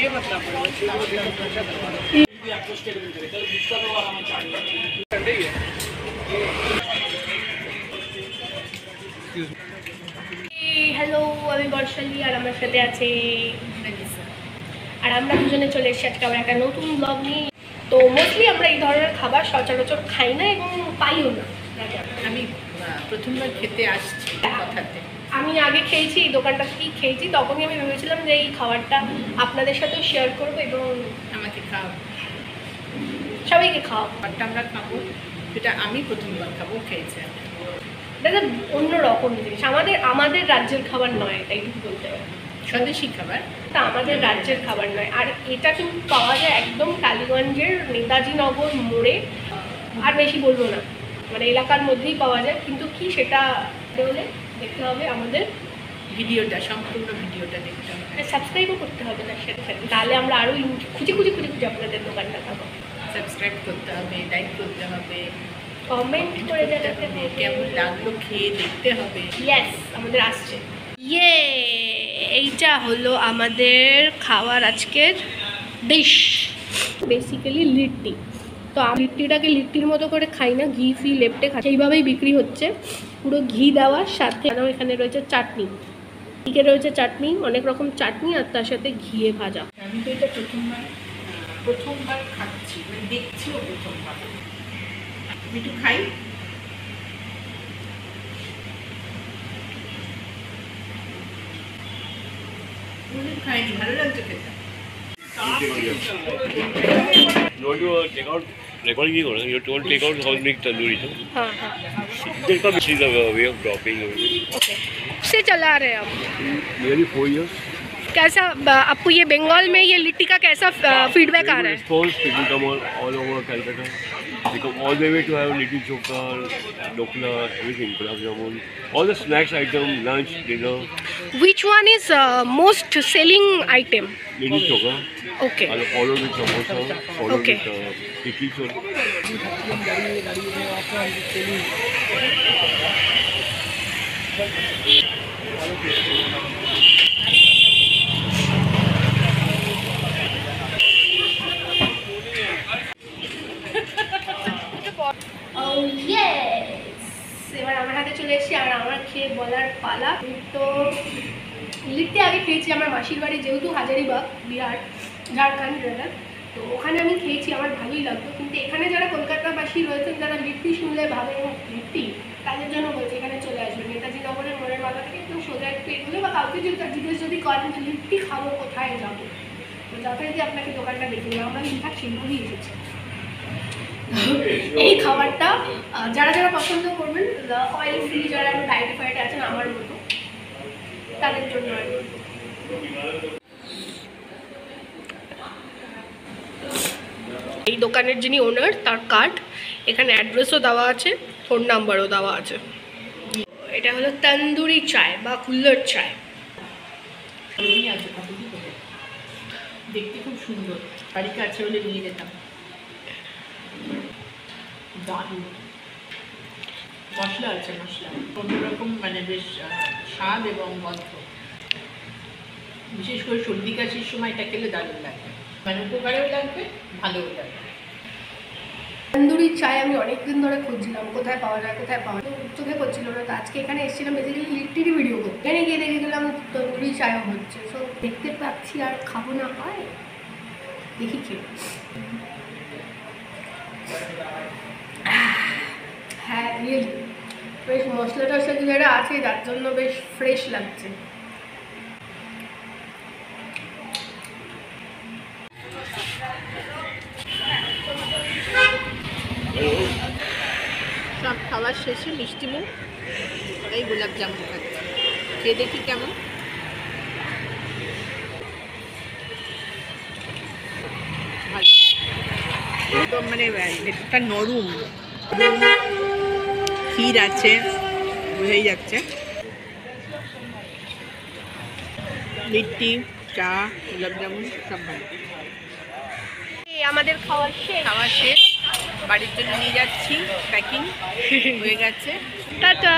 Hello, আমি বর্ষালী আর আমার সাথে আছে আর আমরা দুজনে চলে এসেছি আজকে আবার একটা নতুন ব্লগ নিয়ে। তো মোস্টলি আমরা এই ধরনের খাবার সচরাচর খাই না এবং পাইও না। আমি প্রথমবার খেতে আসছি, আমি আগে খেয়েছি এই দোকানটা ঠিক খেয়েছি, তখনই আমি ভেবেছিলাম যে এই খাবারটা আপনাদের সাথেও শেয়ার করবো এবং আমাকে খাওয়া সবাইকে খাওয়া খাবারটা আমরা খাবো, যেটা আমি প্রথমবার খাবো খেয়েছি। দাদা অন্য রকম জিনিস, আমাদের আমাদের রাজ্যের খাবার নয়, এটাই কিন্তু বলতে হবে স্বদেশি খাবার, তা আমাদের রাজ্যের খাবার নয়। আর এটা কিন্তু পাওয়া যায় একদম টালিগঞ্জের নেতাজি নগর মোড়ে, আর বেশি বলবো না, মানে এলাকার মধ্যেই পাওয়া যায়। কিন্তু কি সেটা হলে দেখতে হবে আমাদের ভিডিওটা, সম্পূর্ণ ভিডিওটা দেখতে হবে, সাবস্ক্রাইবও করতে হবে না সেটা, তাহলে আমরা আরও খুঁজে খুঁজে খুঁজে খুঁজে আপনাদের দোকানটা খাবো। সাবস্ক্রাইব করতে হবে, লাইক করতে হবে, কমেন্ট করে জানাতে হবে কেমন লাগলো, খেয়ে দেখতে হবে। ইয়েস, আমাদের আসছে। ইয়ে, এইটা হলো আমাদের খাওয়ার আজকের ডিশ, বেসিক্যালি লিট্টি। তো আমি লিট্টিটাকে লিট্টির মতো করে খাই না, ঘি ফি লেপটে খাই, সেইভাবেই বিক্রি হচ্ছে, পুরো ঘি দেওয়ার সাথে। এখানে রয়েছে চাটনি, ঘিকে রয়েছে চাটনি, অনেক রকম চাটনি, আর তার সাথে ঘিয়ে ভাজা। আমি তো এটা প্রথমবার খাচ্ছি, দেখছি প্রথমবার একটু খাই। খাইনি, ভালো লাগছে খেতে। कैसा आपको ये बंगाल में ये लिट्टी का कैसा फीडबैक आ रहा है? Response people come all over Calcutta, they come all the way to have litti chokha, dhokla, everything, gulab jamun, all the snacks item, lunch, dinner. Which one is most selling item? Litti chokha. Okay, I follow with samosa, follow with tikki chokha. এবার আমার হাতে চলে এসেছি আর আমার খেয়ে বলার পালা। তো লিট্টি আগে খেয়েছি আমার মাসির বাড়ি, যেহেতু হাজারিবাগ বিহার ঝাড়খণ্ড জেলা, তো ওখানে আমি খেয়েছি, আমার ভালোই লাগতো। কিন্তু এখানে যারা কলকাতাবাসী রয়েছেন, যারা লিট্টি শুনলে ভাবে লিট্টি, তাদের জন্য বলছি এখানে চলে আসবে নেতাজি নগরের মোড়ের মাথা থেকে একটু সোজা একটু এগুলো, বা কাউকে যদি জিজ্ঞেস যদি করেন যে লিট্টি খাবো কোথায় যাবো, তো যথারীতি আপনাকে দোকানটা দেখে নেবো। আমরা লিখা শিল্পই এসেছি। এই খাবারটা যারা যারা পছন্দ করবেন, অয়েল ফ্রি, যারা ডায়েট ফায়েট আছেন আমার মতো, তাদের জন্য। এই দোকানের যিনি ওনার, তার কার্ড এখানে অ্যাড্রেসও দেওয়া আছে, ফোন নাম্বারও দেওয়া আছে। এটা হলো তন্দুরি চায় বা কুল্লর চায়, দেখতে খুব সুন্দর, বাড়ির কাছে হলে নিয়ে যেতাম। মশলা আছে, মশলা কত রকম, মানে বেশ স্বাদ এবং গন্ধ, বিশেষ করে সর্দি কাশির সময় এটা খেলে দারুণ লাগবে, মানে উপকারেও লাগবে, ভালোও লাগবে। তন্দুরি চায় আমি অনেকদিন ধরে খুঁজছিলাম কোথায় পাওয়া যায়, কোথায় পাওয়া যায়, চোখে পড়ছিল না। তো আজকে এখানে এসেছিলাম বেসিক্যালি লিট্টির ভিডিও করতে, এখানে গিয়ে দেখে গেলাম তন্দুরি চায়ও হচ্ছে। সব দেখতে পাচ্ছি আর খাবো না, হয় দেখি খেয়ে। হ্যাঁ রিয়েলি বেশ মশলা টশলা যেটা আছে তার জন্য বেশ ফ্রেশ লাগছে। সব খাওয়ার শেষে মিষ্টি মুখ এই গোলাপ জামুন খাচ্ছে, খেয়ে দেখি কেমন। একদম মানে একটা নরম ক্ষীর আছে, বোঝাই যাচ্ছে। লিট্টি, চা, গোলাপ জামুন সব ভালো। আমাদের খাওয়া শেষ, বাড়ির জন্য নিয়ে যাচ্ছি, প্যাকিং হয়ে গেছে। টাটা।